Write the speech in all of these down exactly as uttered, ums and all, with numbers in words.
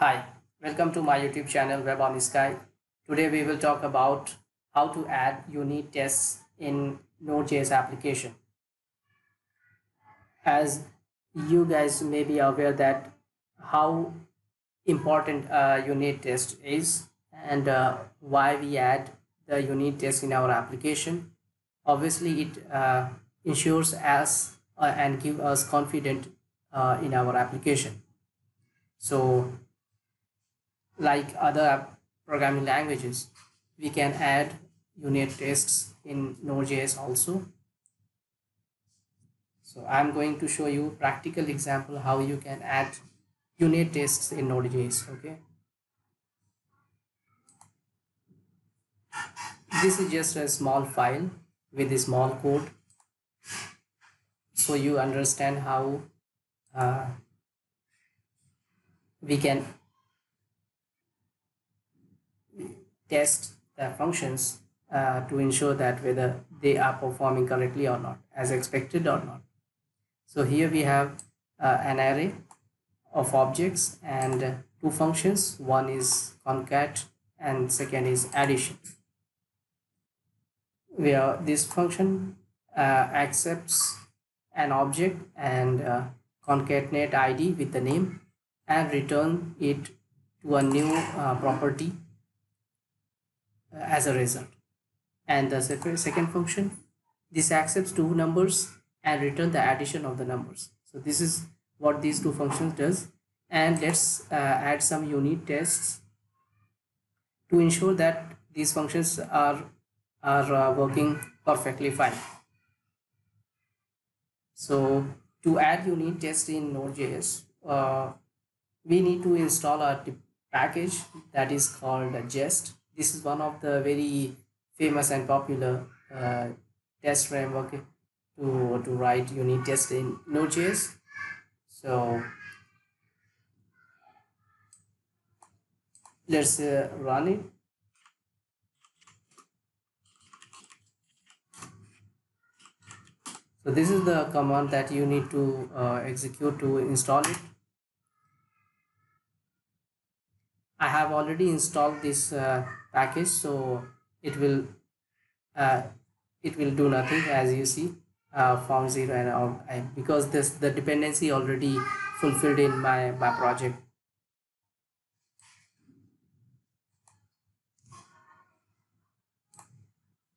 Hi, welcome to my YouTube channel Webonsky. Today we will talk about how to add unit tests in Node.js application. As you guys may be aware that how important a unit test is and uh, why we add the unit test in our application. Obviously, it uh, ensures us uh, and gives us confidence uh, in our application. So, like other programming languages, we can add unit tests in Node.js also. So I'm going to show you practical example how you can add unit tests in Node.js. Okay, this is just a small file with a small code, so you understand how uh, we can test the functions uh, to ensure that whether they are performing correctly or not, as expected or not. So here we have uh, an array of objects and uh, two functions. One is concat and second is addition, where this function uh, accepts an object and uh, concatenate I D with the name and return it to a new uh, property as a result. And the second function, this accepts two numbers and return the addition of the numbers. So this is what these two functions does. And let's uh, add some unit tests to ensure that these functions are are uh, working perfectly fine. So to add unit tests in Node.js, uh, we need to install a package that is called Jest. This is one of the very famous and popular uh, test framework to, to write unit tests in Node.js. So let's uh, run it. So this is the command that you need to uh, execute to install it. I have already installed this uh, package, so it will uh, it will do nothing, as you see, uh, found zero and all, I, because this the dependency already fulfilled in my my project.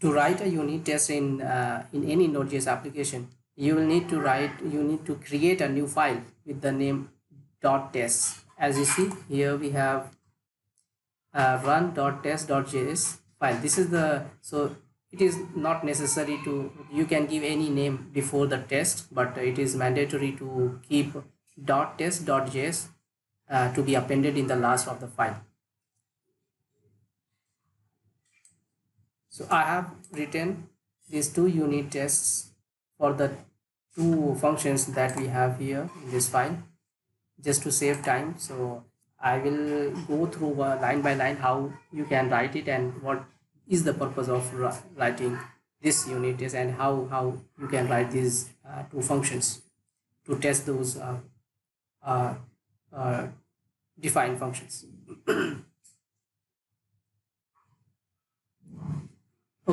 To write a unit test in uh, in any Node.js application, you will need to write you need to create a new file with the name .test. As you see here, we have Uh, run.test.js file. This is the so it is not necessary to, you can give any name before the test, but it is mandatory to keep .test.js uh, to be appended in the last of the file. So I have written these two unit tests for the two functions that we have here in this file, just to save time. So I will go through uh, line by line how you can write it and what is the purpose of writing this unit test and how, how you can write these uh, two functions to test those uh, uh, uh, defined functions.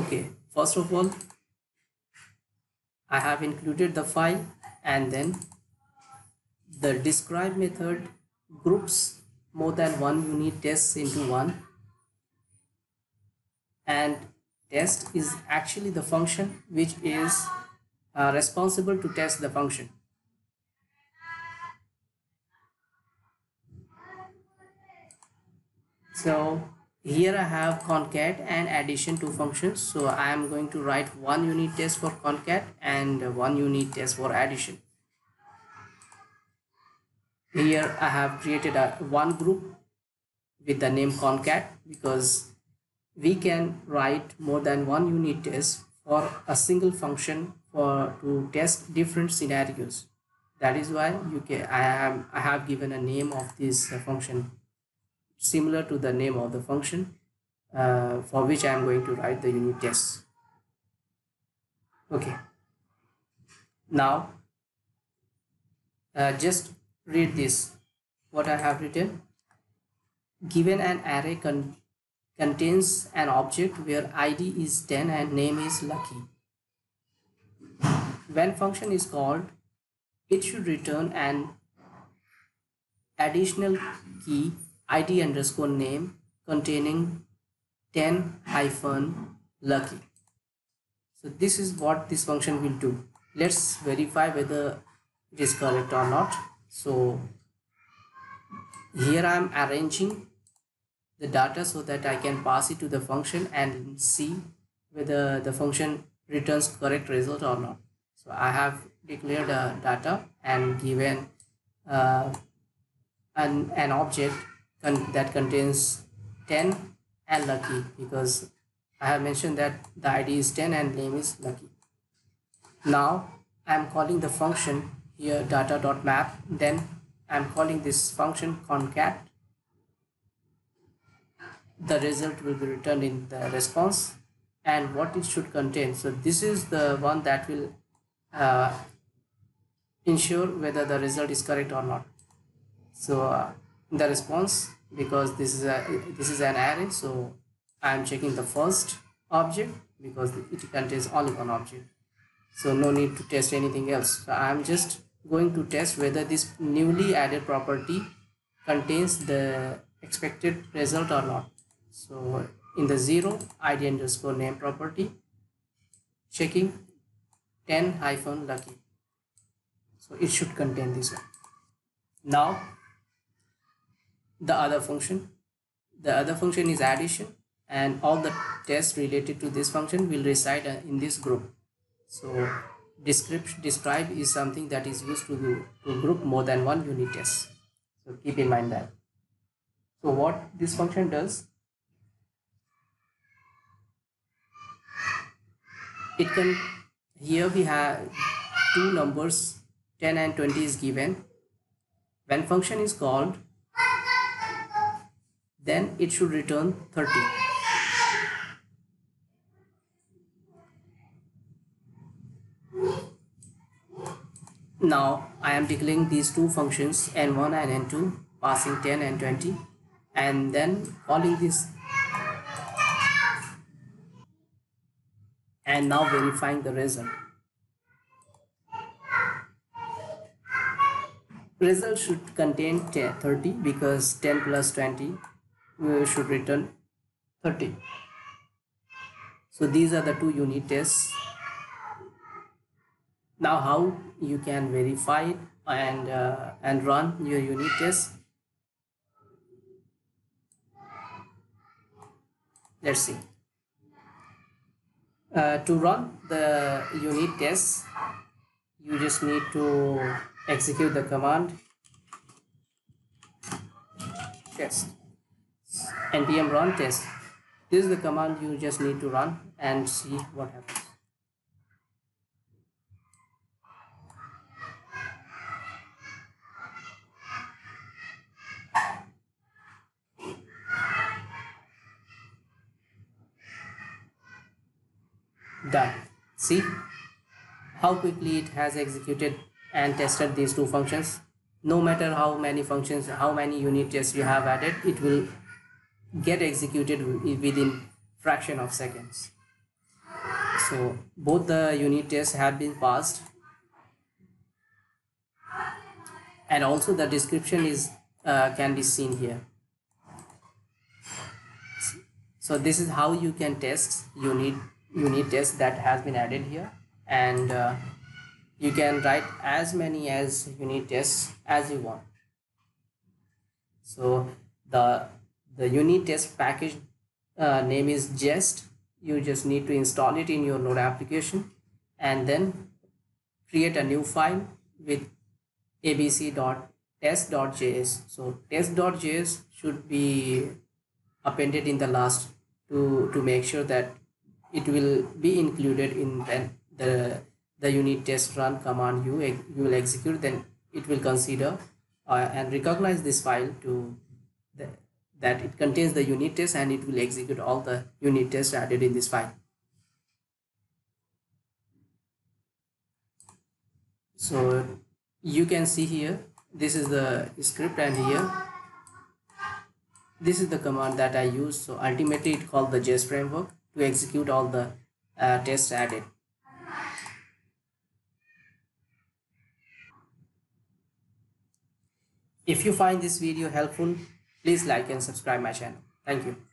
Okay, first of all, I have included the file, and then the describe method groups more than one unit tests into one, and test is actually the function which is uh, responsible to test the function. So here I have concat and addition, two functions, so I am going to write one unit test for concat and one unit test for addition. Here I have created a one group with the name concat, because we can write more than one unit test for a single function for to test different scenarios. That is why you can I have I have given a name of this function similar to the name of the function uh, for which I am going to write the unit test. Okay. Now uh, just read this, what I have written. Given an array con contains an object where I D is ten and name is Lucky. When function is called, it should return an additional key I D underscore name containing ten hyphen Lucky. So this is what this function will do. Let's verify whether it is correct or not. So here I am arranging the data so that I can pass it to the function and see whether the function returns correct result or not. So I have declared a data and given uh, an, an object con that contains ten and Lucky, because I have mentioned that the I D is ten and name is Lucky. Now I am calling the function here data.map, then I am calling this function concat. The result will be returned in the response and what it should contain. So this is the one that will uh, ensure whether the result is correct or not. So uh, the response, because this is a this is an array, so I am checking the first object because it contains only one object. So no need to test anything else. So I am just going to test whether this newly added property contains the expected result or not. So in the zero I D underscore name property, checking ten hyphen Lucky. So it should contain this one. Now the other function. The other function is addition. And all the tests related to this function will reside in this group. So description, describe is something that is used to, do, to group more than one unit test. So keep in mind that. So what this function does, it can, here we have two numbers, ten and twenty is given. When function is called, then it should return thirty. Now I am declaring these two functions N one and N two, passing ten and twenty, and then calling this and now verifying the result. Result should contain thirty because ten plus twenty should return thirty. So these are the two unit tests. Now how you can verify it and uh, and run your unit test. Let's see. Uh, to run the unit test, you just need to execute the command test, npm run test. This is the command you just need to run and see what happens. Done. See how quickly it has executed and tested these two functions. No matter how many functions, how many unit tests you have added, it will get executed within fraction of seconds. So both the unit tests have been passed, and also the description is uh, can be seen here. So this is how you can test unit unit test that has been added here, and uh, you can write as many as unit tests as you want. So the the unit test package uh, name is Jest. You just need to install it in your Node application and then create a new file with abc.test.js. So test.js should be appended in the last to to make sure that it will be included in the, the the unit test run command you you will execute. Then it will consider uh, and recognize this file to the, that it contains the unit test, and it will execute all the unit tests added in this file. So you can see here, this is the script, and here this is the command that I use. So ultimately it called the Jest framework to execute all the uh, tests added. If you find this video helpful, please like and subscribe my channel. Thank you.